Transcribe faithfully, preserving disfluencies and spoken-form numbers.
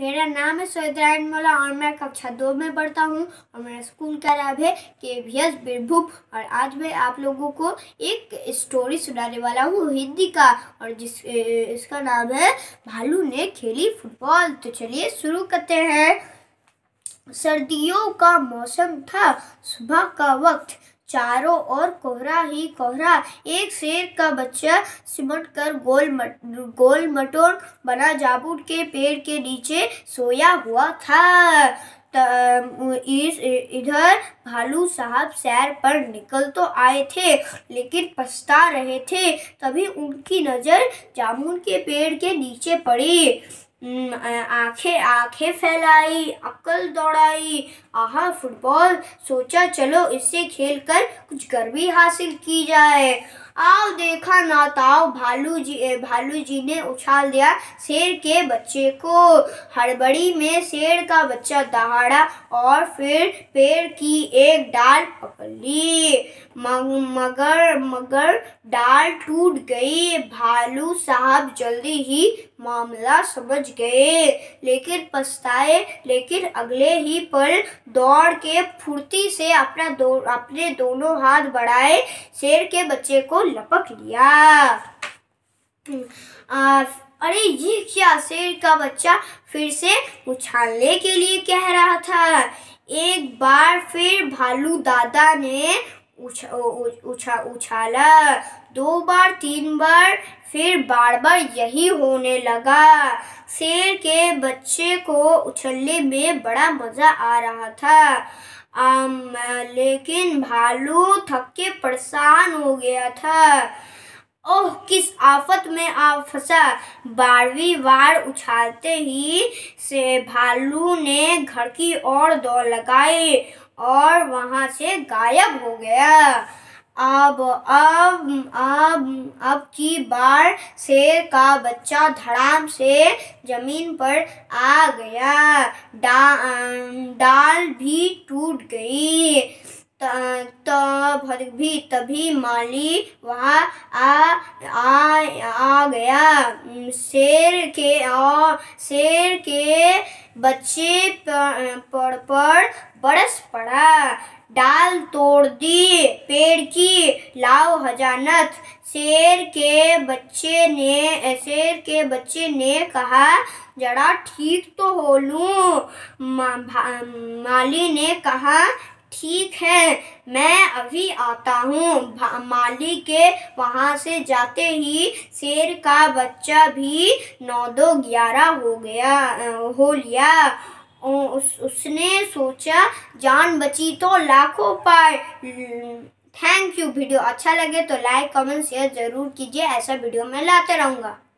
मेरा नाम है सैयद रायान मौला और मैं कक्षा दो में पढ़ता हूँ और मेरा स्कूल का नाम है के वी एस बिरभूम। और आज मैं आप लोगों को एक स्टोरी सुनाने वाला हूँ हिंदी का, और जिस इसका नाम है भालू ने खेली फुटबॉल। तो चलिए शुरू करते हैं। सर्दियों का मौसम था, सुबह का वक्त, चारों ओर कोहरा ही कोहरा। एक शेर का बच्चा सिमट कर गोल मट, गोल मटोर बना जामुन के पेड़ के नीचे सोया हुआ था। इस इधर भालू साहब सैर पर निकल तो आए थे लेकिन पछता रहे थे। तभी उनकी नज़र जामुन के पेड़ के नीचे पड़ी। आंखें आंखें फैलाई, अक्ल दौड़ाई, आहा फुटबॉल। सोचा चलो इससे खेलकर कुछ गर्मी हासिल की जाए। आओ देखा ना ताओ, भालू जी भालू जी ने उछाल दिया शेर के बच्चे को। हड़बड़ी में शेर का बच्चा दहाड़ा और फिर पेड़ की एक डाल पकड़ ली। मगर मगर डाल टूट गई। भालू साहब जल्दी ही मामला समझ गए लेकिन पछताए। लेकिन अगले ही पल दौड़ के फुर्ती से अपना दो, अपने दोनों हाथ बढ़ाए शेर के बच्चे को लपक लिया। आ, अरे ये क्या, शेर का बच्चा फिर से उछालने के लिए कह रहा था। एक बार फिर भालू दादा ने उछा, उछा, उछाला। दो बार, तीन बार, फिर बार बार यही होने लगा। शेर के बच्चे को उछलने में बड़ा मज़ा आ रहा था, आम, लेकिन भालू थक के परेशान हो गया था। ओह किस आफत में आ फंसा। बारहवीं बार उछालते ही से भालू ने घर की ओर दौड़ लगाई और वहाँ से गायब हो गया। अब अब अब अब की बार शेर का बच्चा धड़ाम से जमीन पर आ गया। डा, डाल भी टूट गई। तब भी तभी माली वहाँ आ, आ आ गया। शेर के और शेर के बच्चे पर पर बरस पड़ा। डाल तोड़ दी पेड़ की, लाओ हजानत। शेर के बच्चे ने शेर के बच्चे ने कहा जरा ठीक तो हो लूं। मा, माली ने कहा ठीक है मैं अभी आता हूँ। माली के वहाँ से जाते ही शेर का बच्चा भी नौ दो ग्यारह हो गया हो लिया। उस, उसने सोचा जान बची तो लाखों पाए। Thank you. वीडियो अच्छा लगे तो लाइक कमेंट शेयर ज़रूर कीजिए, ऐसा वीडियो मैं लाते रहूँगा।